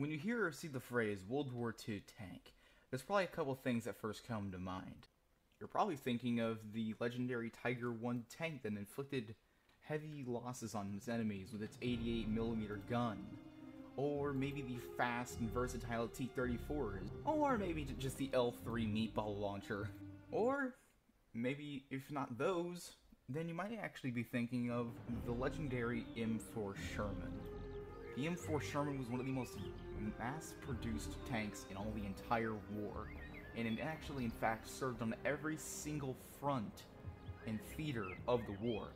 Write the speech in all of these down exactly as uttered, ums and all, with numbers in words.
When you hear or see the phrase World War Two tank, there's probably a couple things that first come to mind. You're probably thinking of the legendary Tiger one tank that inflicted heavy losses on its enemies with its eighty-eight millimeter gun, or maybe the fast and versatile T thirty-fours, or maybe just the L three meatball launcher. Or maybe if not those, then you might actually be thinking of the legendary M four Sherman. The M four Sherman was one of the most mass-produced tanks in all the entire war, and it actually, in fact, served on every single front and theater of the war,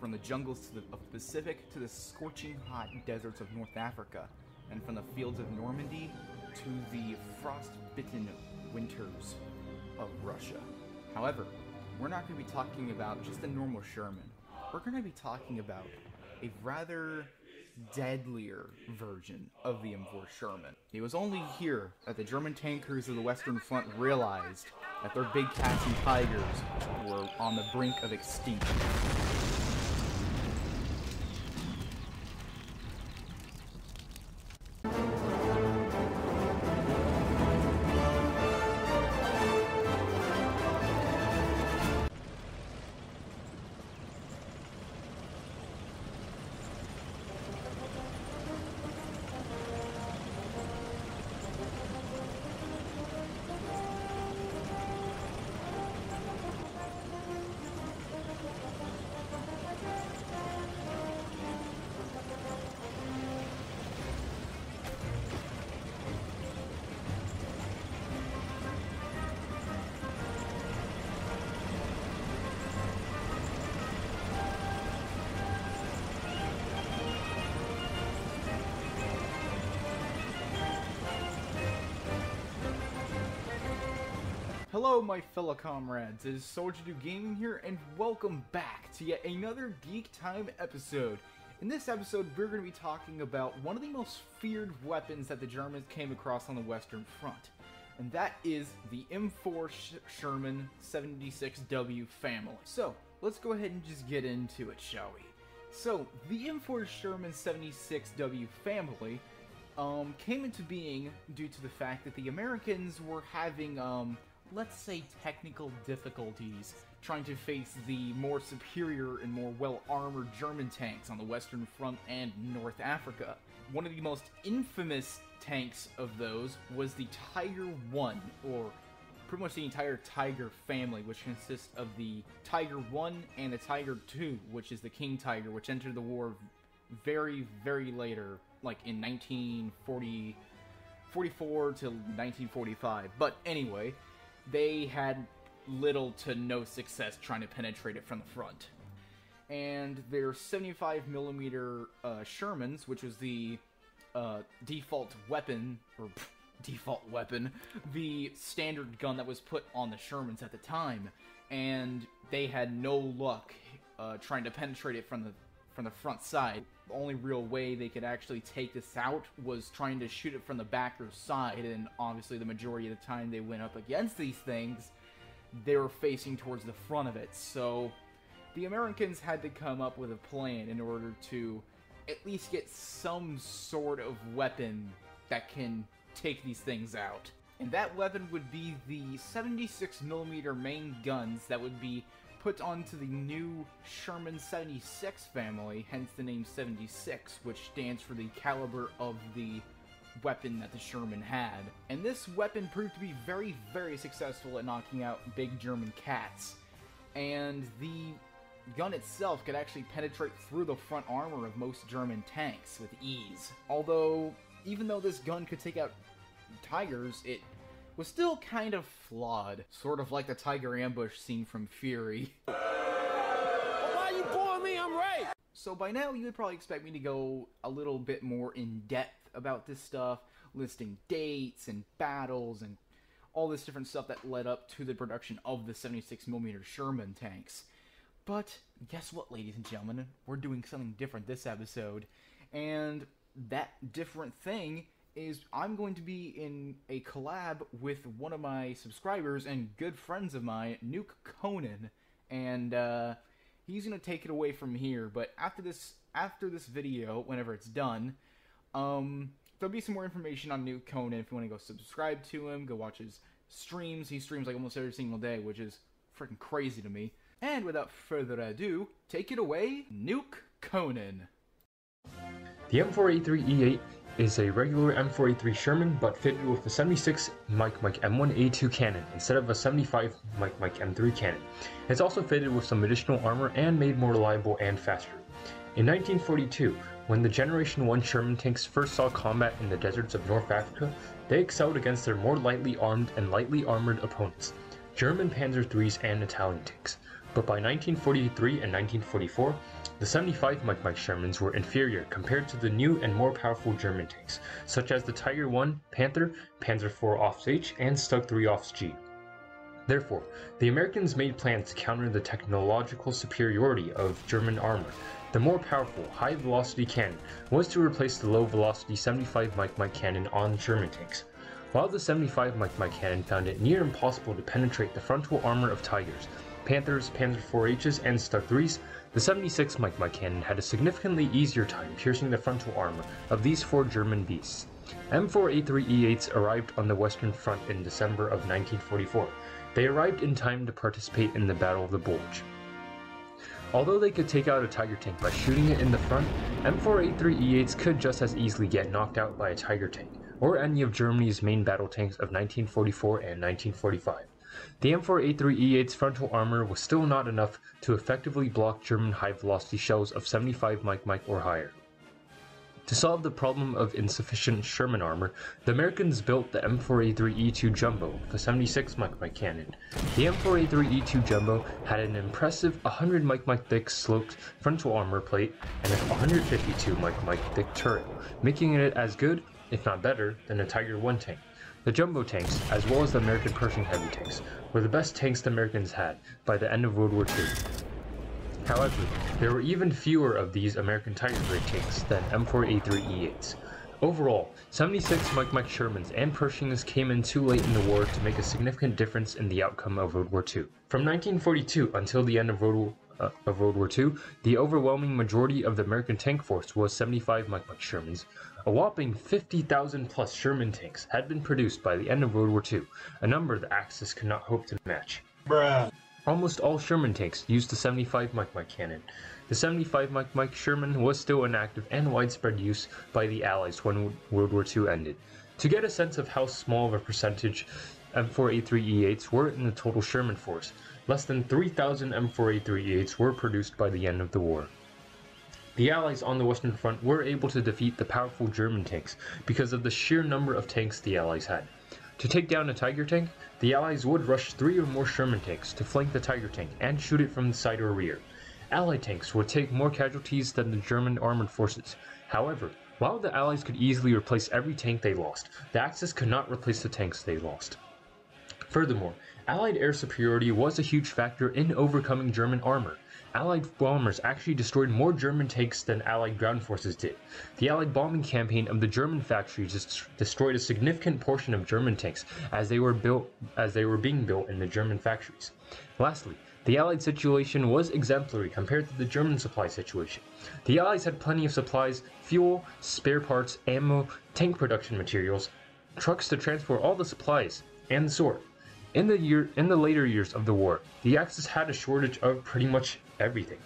from the jungles to the, of the Pacific to the scorching hot deserts of North Africa, and from the fields of Normandy to the frost-bitten winters of Russia. However, we're not going to be talking about just a normal Sherman. We're going to be talking about a rather deadlier version of the M four Sherman. It was only here that the German tank crews of the Western Front realized that their big cats and tigers were on the brink of extinction. Hello my fellow comrades, it is SoldierDude Gaming here, and welcome back to yet another Geek Time episode. In this episode, we're going to be talking about one of the most feared weapons that the Germans came across on the Western Front, and that is the M four Sherman seventy-six W family. So, let's go ahead and just get into it, shall we? So, the M four Sherman seventy-six W family um, came into being due to the fact that the Americans were having, um, let's say, technical difficulties trying to face the more superior and more well-armored German tanks on the Western Front and North Africa. One of the most infamous tanks of those was the Tiger one, or pretty much the entire Tiger family, which consists of the Tiger one and the Tiger two, which is the King Tiger, which entered the war very, very later, like in nineteen forty-four to nineteen forty-five. But anyway, they had little to no success trying to penetrate it from the front. And their seventy-five millimeter uh, Shermans, which was the uh, default weapon, or pff, default weapon, the standard gun that was put on the Shermans at the time, and they had no luck uh, trying to penetrate it from the from the front side. The only real way they could actually take this out was trying to shoot it from the back or side, and obviously the majority of the time they went up against these things, they were facing towards the front of it. So the Americans had to come up with a plan in order to at least get some sort of weapon that can take these things out. And that weapon would be the seventy-six millimeter main guns that would be put onto the new Sherman seventy-six family, hence the name seventy-six, which stands for the caliber of the weapon that the Sherman had. And this weapon proved to be very, very successful at knocking out big German cats. And the gun itself could actually penetrate through the front armor of most German tanks with ease. Although, even though this gun could take out tigers, it was still kind of flawed, sort of like the tiger ambush scene from Fury. Oh, why are you pulling me? I'm right! So by now you would probably expect me to go a little bit more in depth about this stuff, listing dates and battles and all this different stuff that led up to the production of the seventy-six millimeter Sherman tanks. But guess what, ladies and gentlemen? We're doing something different this episode, and that different thing is I'm going to be in a collab with one of my subscribers and good friends of mine, NukeConnon, and uh, he's going to take it away from here. But after this, after this video, whenever it's done, um, there'll be some more information on NukeConnon if you want to go subscribe to him, go watch his streams. He streams like almost every single day, which is freaking crazy to me. And without further ado, take it away, NukeConnon. The M four A three E eight is a regular M four A three Sherman, but fitted with a seventy-six micro M one A two cannon instead of a seventy-five micro M three cannon. It's also fitted with some additional armor and made more reliable and faster. In nineteen forty-two, when the Generation one Sherman tanks first saw combat in the deserts of North Africa, they excelled against their more lightly armed and lightly armored opponents, German Panzer threes and Italian tanks. But by nineteen forty-three and nineteen forty-four, the seventy-five micro Shermans were inferior compared to the new and more powerful German tanks, such as the Tiger one, Panther, Panzer four Ausf H, and StuG three Ausf G. Therefore, the Americans made plans to counter the technological superiority of German armor. The more powerful, high-velocity cannon was to replace the low-velocity seventy-five micro cannon on German tanks. While the seventy-five micro cannon found it near impossible to penetrate the frontal armor of Tigers, Panthers, Panzer four H's, and StuG threes, the seventy-six micro cannon had a significantly easier time piercing the frontal armor of these four German beasts. M four A three E eights arrived on the Western Front in December of nineteen forty-four. They arrived in time to participate in the Battle of the Bulge. Although they could take out a Tiger tank by shooting it in the front, M four A three E eights could just as easily get knocked out by a Tiger tank, or any of Germany's main battle tanks of nineteen forty-four and nineteen forty-five. The M four A three E eight's frontal armor was still not enough to effectively block German high-velocity shells of seventy-five micro or higher. To solve the problem of insufficient Sherman armor, the Americans built the M four A three E two Jumbo with a seventy-six micro cannon. The M four A three E two Jumbo had an impressive one hundred micro thick sloped frontal armor plate and a one hundred fifty-two micro thick turret, making it as good, if not better, than a Tiger one tank. The Jumbo tanks, as well as the American Pershing heavy tanks, were the best tanks the Americans had by the end of World War Two. However, there were even fewer of these American Tiger-grade tanks than M four A three E eights. Overall, seventy-six micro Shermans and Pershings came in too late in the war to make a significant difference in the outcome of World War Two. From nineteen forty-two until the end of World War Two, the overwhelming majority of the American tank force was seventy-five micro Shermans. A whopping fifty thousand plus Sherman tanks had been produced by the end of World War Two, a number the Axis could not hope to match. Bruh. Almost all Sherman tanks used the seventy-five micro cannon. The seventy-five micro Sherman was still in active and widespread use by the Allies when World War Two ended. To get a sense of how small of a percentage M four A three E eights were in the total Sherman force, less than three thousand M four A three E eights were produced by the end of the war. The Allies on the Western Front were able to defeat the powerful German tanks because of the sheer number of tanks the Allies had. To take down a Tiger tank, the Allies would rush three or more Sherman tanks to flank the Tiger tank and shoot it from the side or rear. Allied tanks would take more casualties than the German armored forces. However, while the Allies could easily replace every tank they lost, the Axis could not replace the tanks they lost. Furthermore, Allied air superiority was a huge factor in overcoming German armor. Allied bombers actually destroyed more German tanks than Allied ground forces did. The Allied bombing campaign of the German factories destroyed a significant portion of German tanks as they were built, as they were being built in the German factories. Lastly, the Allied situation was exemplary compared to the German supply situation. The Allies had plenty of supplies, fuel, spare parts, ammo, tank production materials, trucks to transport all the supplies, and the sort. In the year, in the later years of the war, the Axis had a shortage of pretty much everything.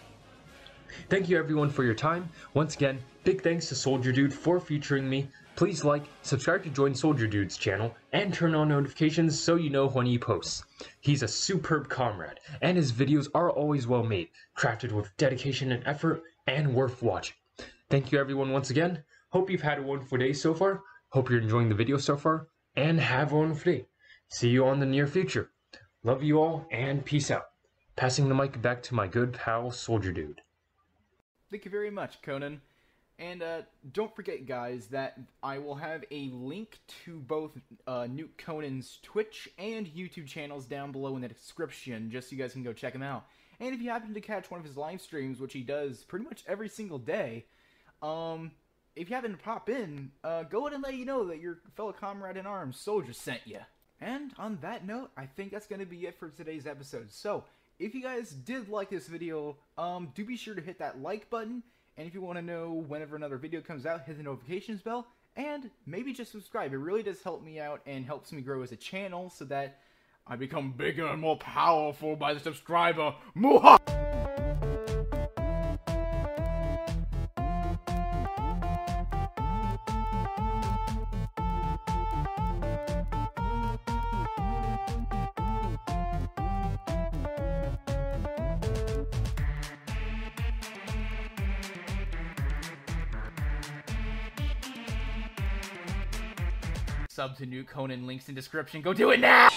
Thank you everyone for your time. Once again, big thanks to SoldierDude for featuring me. Please like, subscribe to join SoldierDude's channel, and turn on notifications so you know when he posts. He's a superb comrade, and his videos are always well made, crafted with dedication and effort, and worth watching. Thank you everyone once again. Hope you've had a wonderful day so far. Hope you're enjoying the video so far, and have a wonderful day. See you on the near future. Love you all, and peace out. Passing the mic back to my good pal, SoldierDude. Thank you very much, Conan. And uh, don't forget, guys, that I will have a link to both uh, NukeConnon's Twitch and YouTube channels down below in the description, just so you guys can go check him out. And if you happen to catch one of his live streams, which he does pretty much every single day, um, if you happen to pop in, uh, go ahead and let you know that your fellow comrade in arms, Soldier, sent you. And on that note, I think that's going to be it for today's episode. So, if you guys did like this video, um, do be sure to hit that like button. And if you want to know whenever another video comes out, hit the notifications bell. and maybe just subscribe. It really does help me out and helps me grow as a channel so that I become bigger and more powerful by the subscriber. Muha! Sub to NukeConnon, links in description. Go do it now!